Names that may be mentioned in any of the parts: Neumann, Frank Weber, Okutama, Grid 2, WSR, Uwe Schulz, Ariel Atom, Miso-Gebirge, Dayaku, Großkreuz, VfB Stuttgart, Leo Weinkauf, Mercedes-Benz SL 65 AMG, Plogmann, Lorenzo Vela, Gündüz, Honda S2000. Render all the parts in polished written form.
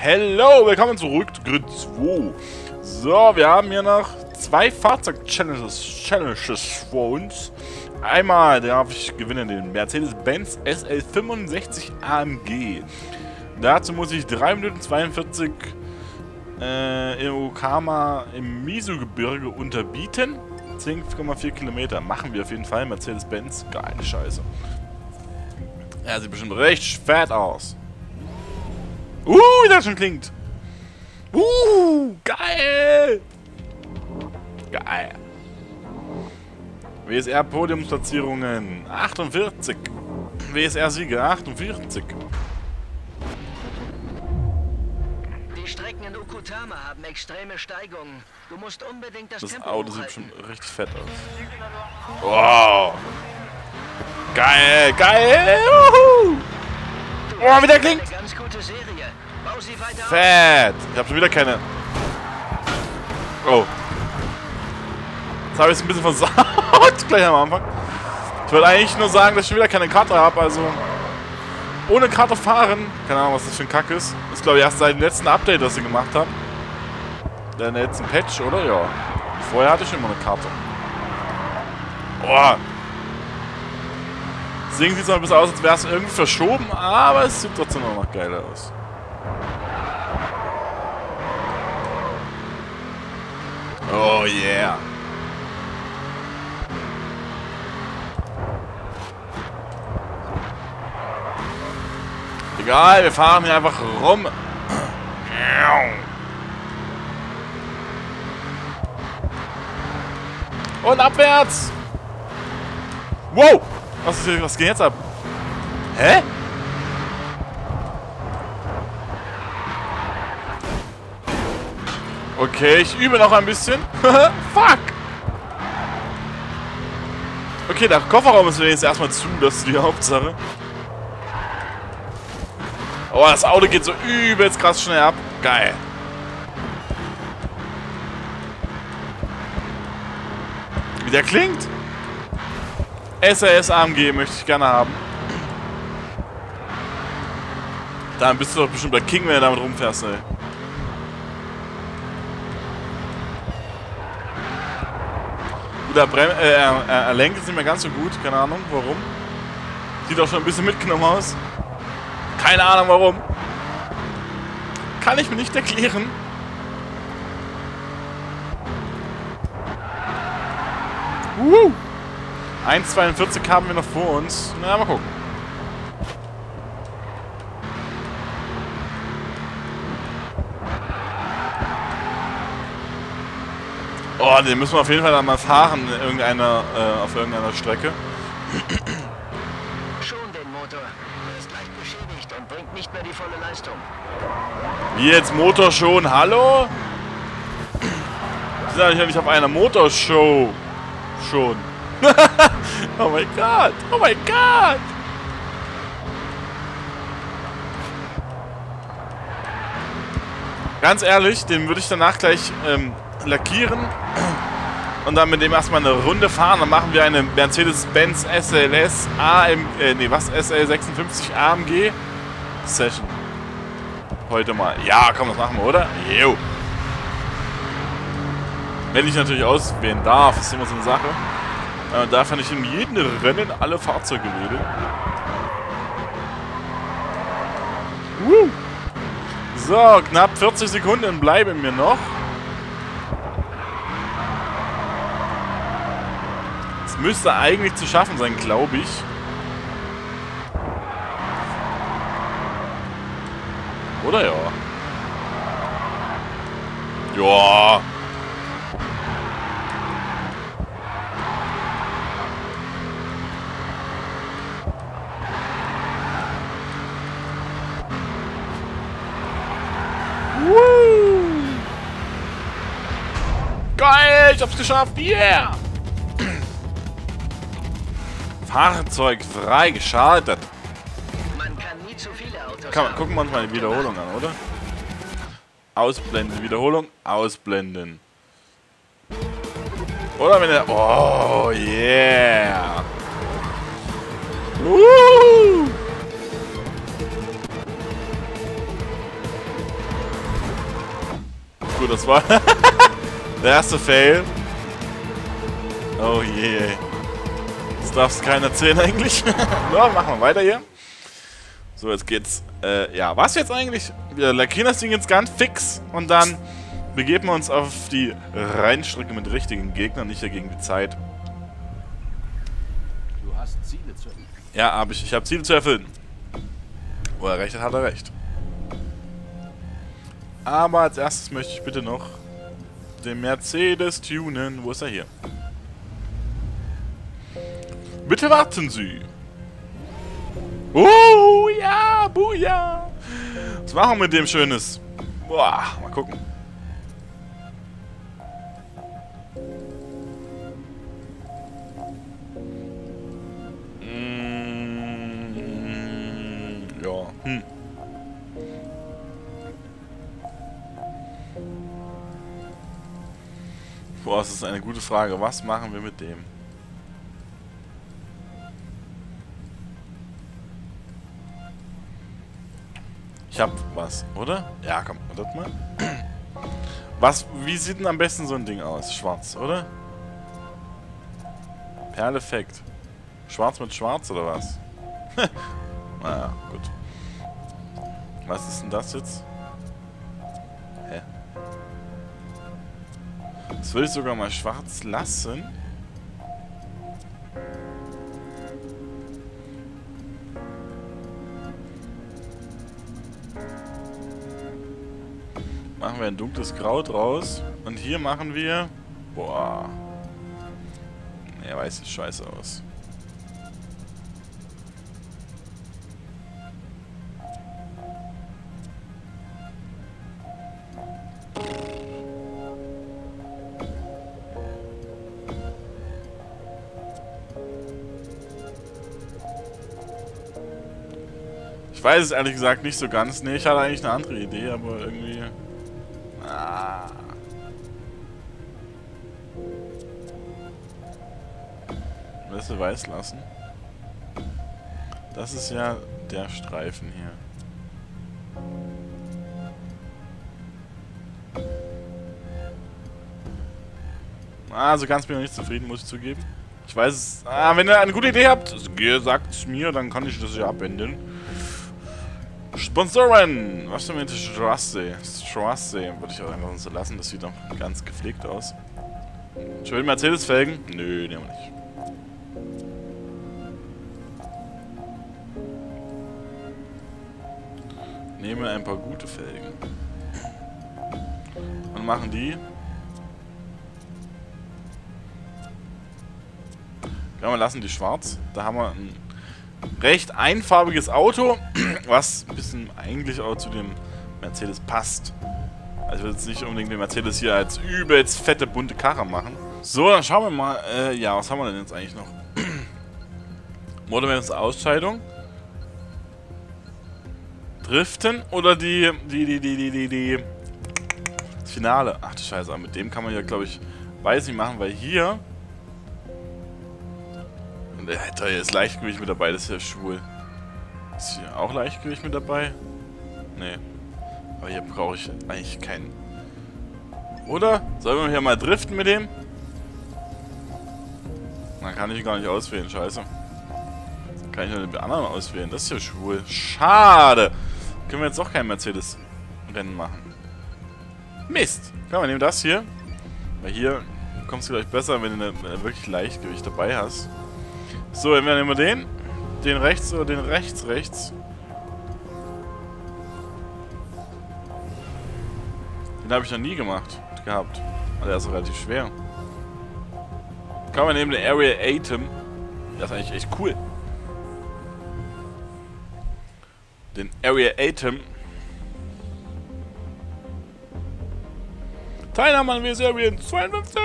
Hello, willkommen zurück zu Grid 2. So, wir haben hier noch zwei Fahrzeug-Challenges vor uns. Einmal darf ich gewinnen den Mercedes-Benz SL 65 AMG. Dazu muss ich 3 Minuten 42 in Okutama im Miso-Gebirge unterbieten. 10,4 Kilometer machen wir auf jeden Fall. Mercedes-Benz, geile Scheiße. Ja, sieht bestimmt recht fett aus. Wie das schon klingt. Geil. Geil. WSR Podiumsplatzierungen 48. WSR Siege 48. Die Strecken in Okutama haben extreme Steigungen. Du musst unbedingt das Tempo hochhalten. Das Auto sieht schon richtig fett aus. Wow. Geil, geil. Wie der klingt. Fett! Ich hab schon wieder keine. Oh. Jetzt habe ich es ein bisschen versaut, gleich am Anfang. Ich wollte eigentlich nur sagen, dass ich schon wieder keine Karte habe, also. Ohne Karte fahren. Keine Ahnung, was das für ein Kack ist. Das ist, glaube ich, erst seit dem letzten Update, das sie gemacht haben. Der letzten Patch, oder? Ja. Vorher hatte ich schon immer eine Karte. Deswegen sieht es noch ein bisschen aus, als wäre es irgendwie verschoben, aber es sieht trotzdem auch noch geiler aus. Oh yeah! Egal, wir fahren hier einfach rum. Und abwärts! Wow! Was geht jetzt ab? Hä? Okay, ich übe noch ein bisschen. Fuck! Okay, der Kofferraum ist mir jetzt erstmal zu, das ist die Hauptsache. Oh, das Auto geht so übelst krass schnell ab. Geil. Wie der klingt? SRS AMG möchte ich gerne haben. Dann bist du doch bestimmt der King, wenn du damit rumfährst, ey. Er lenkt jetzt nicht mehr ganz so gut, keine Ahnung warum. Sieht auch schon ein bisschen mitgenommen aus. Keine Ahnung warum. Kann ich mir nicht erklären. Woo! 1,42 haben wir noch vor uns. Na, mal gucken. Oh, den müssen wir auf jeden Fall dann mal fahren auf irgendeiner Strecke. Schon den Motor. Er ist leicht beschädigt und bringt nicht mehr die volle Leistung. Wie jetzt Motor schon? Hallo? Wir sind eigentlich nicht auf einer Motorshow. Schon. Oh mein Gott! Oh mein Gott! Ganz ehrlich, den würde ich danach gleich lackieren und dann mit dem erstmal eine Runde fahren. Dann machen wir eine Mercedes-Benz SL 56 AMG Session. Heute mal. Ja, komm, das machen wir, oder? Jo. Wenn ich natürlich auswählen darf, ist immer so eine Sache. Da fand ich in jedem Rennen alle Fahrzeuge wählen. So, knapp 40 Sekunden bleiben mir noch. Müsste eigentlich zu schaffen sein, glaube ich. Oder ja? Ja. Geil, ich hab's geschafft. Yeah! Fahrzeug freigeschaltet. Man kann nie zu viele Autos gucken wir uns mal die Wiederholung an, oder? Ausblenden, Wiederholung, ausblenden. Oder wenn er. Oh yeah! gut, das war der erste Fail. Oh je. Das darfst keiner erzählen eigentlich. So, machen wir weiter hier. So, jetzt geht's. Ja, was jetzt eigentlich? Wir lackieren das Ding jetzt ganz fix und dann begeben wir uns auf die Rennstrecke mit richtigen Gegnern, nicht dagegen die Zeit. Du hast Ziele zu erfüllen. Ja, ich habe Ziele zu erfüllen. Wo er recht hat, Aber als erstes möchte ich bitte noch den Mercedes tunen. Wo ist er hier? Bitte warten Sie! Oh ja, Buja! Was machen wir mit dem Schönes? Boah, mal gucken. Boah, das ist eine gute Frage. Was machen wir mit dem? Ich hab was, oder? Ja, komm, warte mal. Wie sieht denn am besten so ein Ding aus? Schwarz, oder? Perfekt. Schwarz mit Schwarz, oder was? Naja, gut. Was ist denn das jetzt? Hä? Das will ich sogar mal schwarz lassen. Machen wir ein dunkles Grau draus. Und hier machen wir... Boah. Ja, weiß nicht scheiße aus. Ich weiß es ehrlich gesagt nicht so ganz. Ne, ich hatte eigentlich eine andere Idee, aber irgendwie... Ah. Lass es weiß lassen. Das ist ja der Streifen hier. Ah, so ganz bin ich noch nicht zufrieden, muss ich zugeben. Ich weiß es... Ah, wenn ihr eine gute Idee habt, sagt es mir, dann kann ich das ja abwenden. Sponsoren! Was für eine Straße? Straße würde ich auch einfach so lassen, das sieht doch ganz gepflegt aus. Schön Mercedes-Felgen? Nö, nehmen wir nicht. Nehmen wir ein paar gute Felgen. Und machen die. Ja, wir lassen die schwarz. Da haben wir ein recht einfarbiges Auto. Was ein bisschen eigentlich auch zu dem Mercedes passt. Also ich will jetzt nicht unbedingt den Mercedes hier als übelst fette, bunte Karre machen. So, dann schauen wir mal. Ja, was haben wir denn jetzt eigentlich noch? Modellmens Ausscheidung. Driften oder das Finale. Ach du Scheiße, aber mit dem kann man ja, glaube ich, weiß nicht machen, weil hier... Da ist Leichtgewicht mit dabei, das ist ja schwul. Ist hier auch Leichtgewicht mit dabei? Nee. Aber hier brauche ich eigentlich keinen. Oder? Sollen wir hier mal driften mit dem? Dann kann ich ihn gar nicht auswählen, scheiße. Kann ich nur den anderen auswählen, das ist ja schwul. Schade! Können wir jetzt auch kein Mercedes-Rennen machen. Mist! Komm, wir nehmen das hier. Weil hier kommst du gleich besser, wenn du wirklich Leichtgewicht dabei hast. So, entweder nehmen wir den. Den rechts oder den rechts. Den habe ich noch nie gehabt. Aber der ist relativ schwer. Kann man nehmen den Ariel Atom. Das ist eigentlich echt cool. Den Ariel Atom. Teilnahme an W-Serien 52.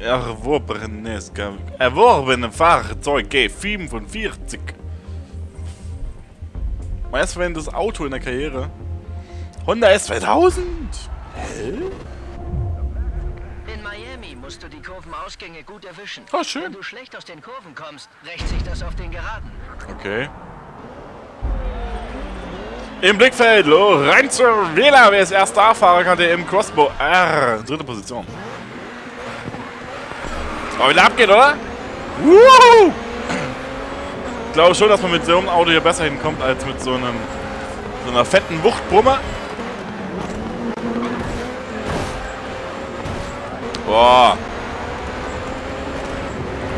Erworbene Fahrzeug G45. Meist verwendetes Auto in der Karriere. Honda S2000. Hä? In Miami musst du die Kurvenausgänge gut erwischen. Oh, schön. Wenn du schlecht aus den Kurven kommst, rächt sich das auf den Geraden. Okay. Im Blickfeld, Lorenzo Vela, wer ist erster A-Fahrer, kann der im Crossbow R. Dritte Position. Aber wieder abgeht, oder? Woo! Ich glaube schon, dass man mit so einem Auto hier besser hinkommt, als mit so einer fetten Wuchtbrumme. Boah.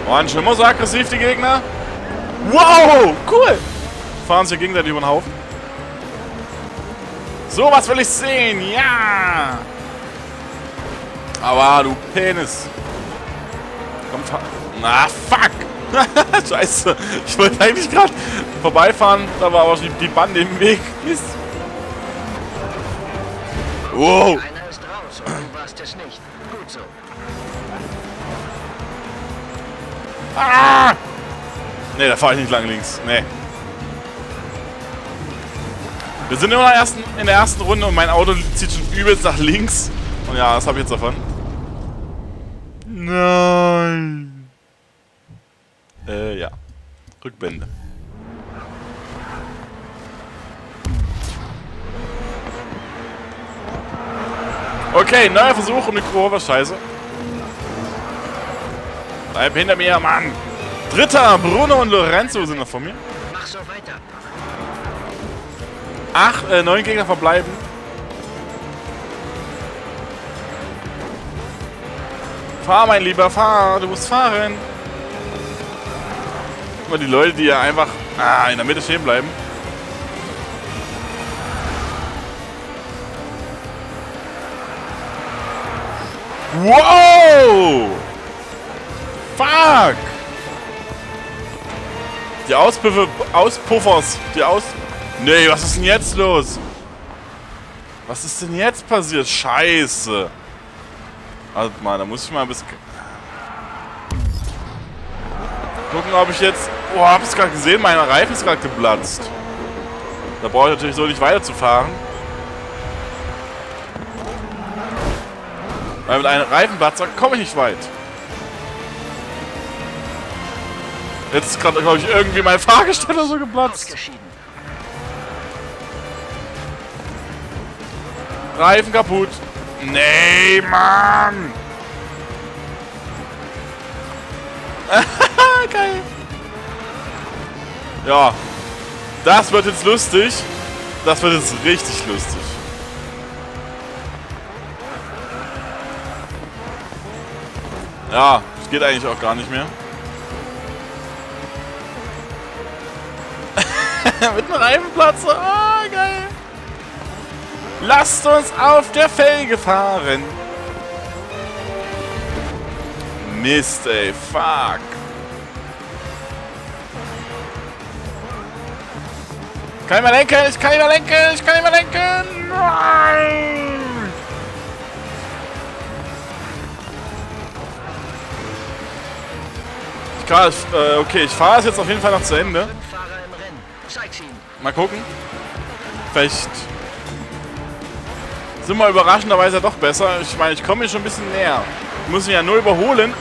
Und schon immer so aggressiv, die Gegner. Wow, cool. Fahren sie gegenseitig über den Haufen. So, was will ich sehen? Ja! Aua, du Penis. Komm, fahr. Na, fuck! Scheiße. Ich wollte eigentlich gerade vorbeifahren, da war aber schon die Bande im Weg. Mist. Wow. Einer ist raus und du warst es nicht. Gut so. Ah! Ne, da fahre ich nicht lang links. Ne. Wir sind immer in der ersten Runde und mein Auto zieht schon übelst nach links. Und ja, das habe ich jetzt davon. Nein. Ja. Rückblende. Okay, neuer Versuch und eine Kurve. Scheiße. Bleib hinter mir, Mann. Dritter, Bruno und Lorenzo sind noch vor mir. Mach so weiter. 9 Gegner verbleiben. Fahr, mein Lieber, fahr. Du musst fahren. Guck mal, die Leute, die ja einfach in der Mitte stehen bleiben. Wow! Fuck! Die Auspuffers. Nee, was ist denn jetzt los? Was ist denn jetzt passiert? Scheiße. Also, mal, da muss ich mal ein bisschen gucken, ob ich jetzt... Oh, hab ich's gerade gesehen? Mein Reifen ist gerade geplatzt. Da brauche ich natürlich so nicht weiterzufahren. Weil mit einem Reifenplatzer komme ich nicht weit. Jetzt ist gerade, glaube ich, irgendwie mein Fahrgestell so geplatzt. Reifen kaputt. Nee, Mann! Geil! Ja. Das wird jetzt lustig. Das wird jetzt richtig lustig. Ja, das geht eigentlich auch gar nicht mehr. Mit einem Reifenplatz. Ah, geil! Lasst uns auf der Felge fahren. Mist, ey. Fuck. Kann ich mal lenken? Ich kann nicht mal lenken! Ich kann nicht mal lenken! Nein! Okay, ich fahre es jetzt auf jeden Fall noch zu Ende. Mal gucken. Vielleicht... sind wir überraschenderweise ja doch besser. Ich meine, ich komme hier schon ein bisschen näher. Ich muss ihn ja nur überholen.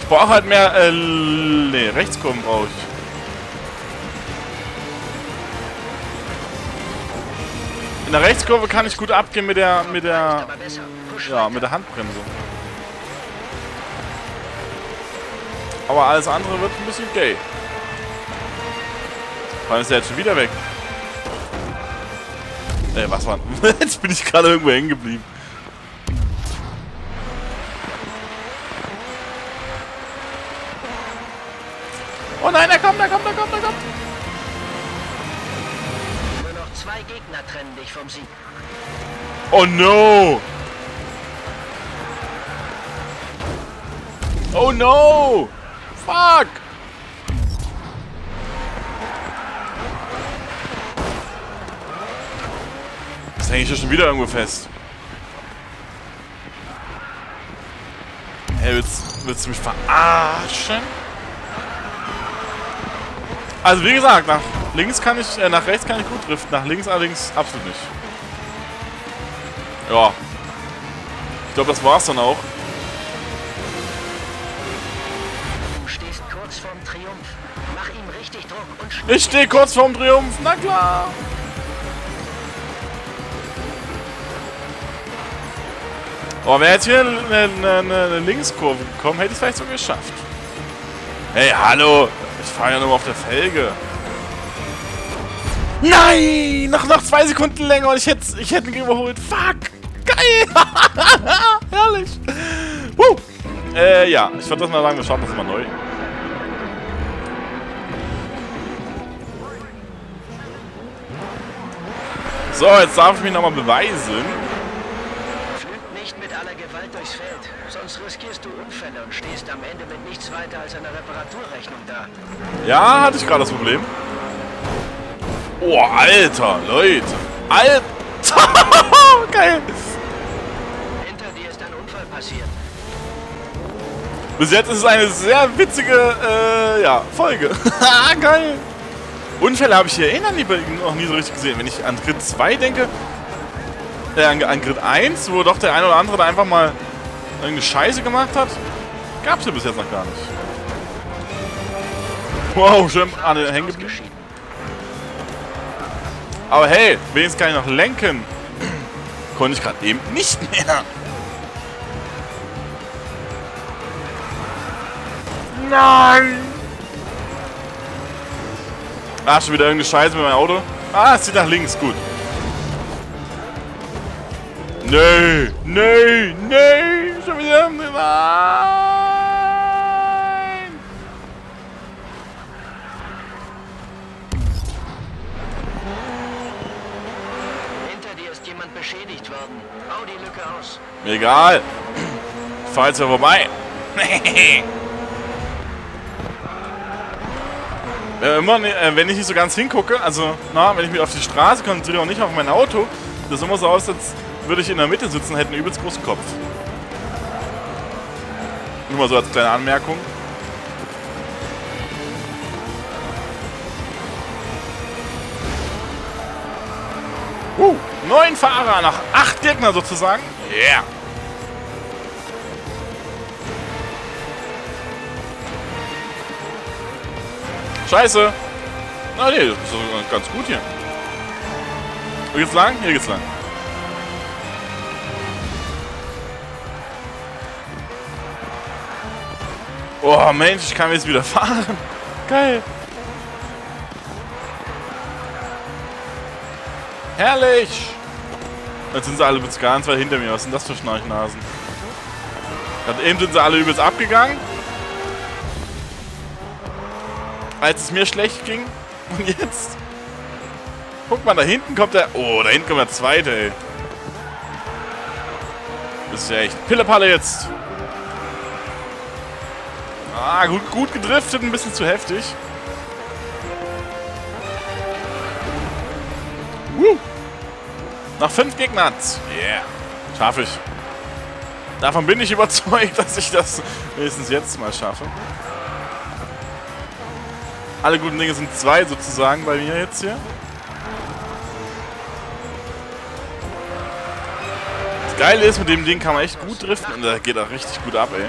Ich brauche halt mehr... ne, Rechtskurven brauche ich. In der Rechtskurve kann ich gut abgehen mit der... ja, mit der Handbremse. Aber alles andere wird ein bisschen gay. Vor allem ist der jetzt schon wieder weg. Ey, was war denn? Jetzt bin ich gerade irgendwo hängen geblieben. Oh nein, er kommt. Nur noch 2 Gegner trennen dich vom Sieg. Oh no! Oh no! Fuck! Jetzt hänge ich ja schon wieder irgendwo fest. Hey, willst du mich verarschen? Also wie gesagt, nach links kann ich, nach rechts kann ich gut driften, nach links allerdings absolut nicht. Ja. Ich glaube, das war's dann auch. Du stehst kurz vorm Triumph. Mach ihm richtig Druck und ich stehe kurz vorm Triumph, na klar! Aber wäre jetzt hier eine Linkskurve gekommen, hätte ich es vielleicht sogar geschafft. Hey, hallo! Ich fahre ja nur auf der Felge. Nein! Noch 2 Sekunden länger und ich hätte ihn überholt. Fuck! Geil! Herrlich! Ja, ich würde das mal sagen, wir starten das mal neu. So, jetzt darf ich mich nochmal beweisen. Flücht nicht mit aller Gewalt durchs Feld, sonst riskierst du Unfälle und stehst am Ende mit nichts weiter als einer Reparaturrechnung da. Ja, hatte ich gerade das Problem. Oh, Alter, Leute. Alter! Geil! Hinter dir ist ein Unfall passiert. Bis jetzt ist es eine sehr witzige ja, Folge. Geil! Unfälle habe ich hier eh noch nie so richtig gesehen. Wenn ich an Grid 2 denke, an Grid 1, wo doch der eine oder andere da einfach mal irgendeine Scheiße gemacht hat, gab es hier bis jetzt noch gar nicht. Wow, schön an den Hängen geblieben. Aber hey, wenigstens kann ich noch lenken. Konnte ich gerade eben nicht mehr. Nein! Ah, schon wieder irgendeine Scheiße mit meinem Auto. Ah, es zieht nach links, gut. Nee, nee, nee, schon wieder. Nein! Hinter dir ist jemand beschädigt worden. Bau die Lücke aus. Egal. Ich fahr jetzt ja vorbei. Immer, wenn ich nicht so ganz hingucke, also na, wenn ich mich auf die Straße konzentriere und nicht auf mein Auto, das sieht immer so aus, als würde ich in der Mitte sitzen, hätte einen übelst großen Kopf. Nur mal so als kleine Anmerkung. Neun Fahrer nach 8 Gegner sozusagen. Yeah! Scheiße! Na ne, das ist ganz gut hier. Hier geht's lang? Hier geht's lang. Oh Mensch, ich kann jetzt wieder fahren. Geil! Herrlich! Jetzt sind sie alle bis ganz weit hinter mir. Was sind das für Schnarchnasen? Gerade eben sind sie alle übelst abgegangen. Als es mir schlecht ging. Und jetzt? Guck mal, da hinten kommt der... Oh, da hinten kommt der zweite, ey. Das ist ja echt Pillepalle jetzt. Ah, gut gedriftet, ein bisschen zu heftig. Nach 5 Gegnern. Yeah. Schaffe ich. Davon bin ich überzeugt, dass ich das wenigstens jetzt mal schaffe. Alle guten Dinge sind 2 sozusagen bei mir jetzt hier. Das Geile ist, mit dem Ding kann man echt gut driften und da geht auch richtig gut ab, ey.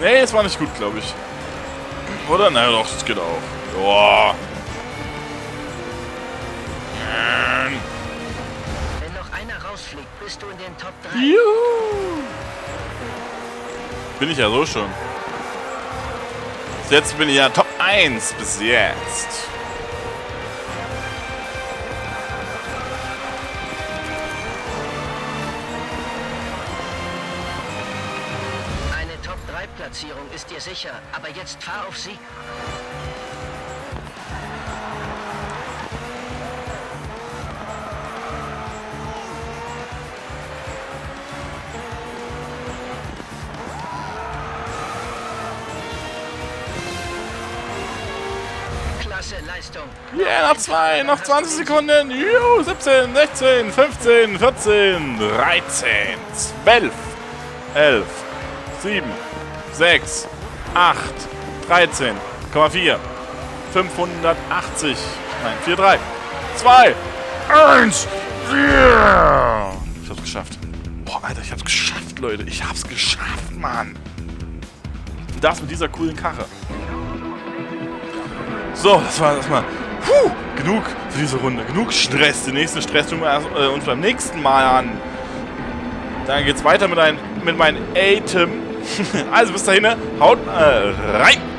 Nee, es war nicht gut, glaube ich. Oder? Naja, doch, das geht auch. Boah. Bist du in den Top 3? Juhu! Bin ich ja so schon. Bis jetzt bin ich ja Top 1 bis jetzt. Eine Top 3 Platzierung ist dir sicher, aber jetzt fahr auf Sieg. Yeah, noch 2, noch 20 Sekunden. Juhu, 17, 16, 15, 14, 13, 12, 11, 7, 6, 8, 13,4, 580, nein, 4, 3, 2, 1, yeah. Ich hab's geschafft. Boah, Alter, ich hab's geschafft, Leute. Ich hab's geschafft, Mann. Das mit dieser coolen Karre. So, das war erstmal genug für diese Runde. Genug Stress. Den nächsten Stress tun wir uns beim nächsten Mal an. Dann geht's weiter mit meinem Atem. Also bis dahin, haut rein!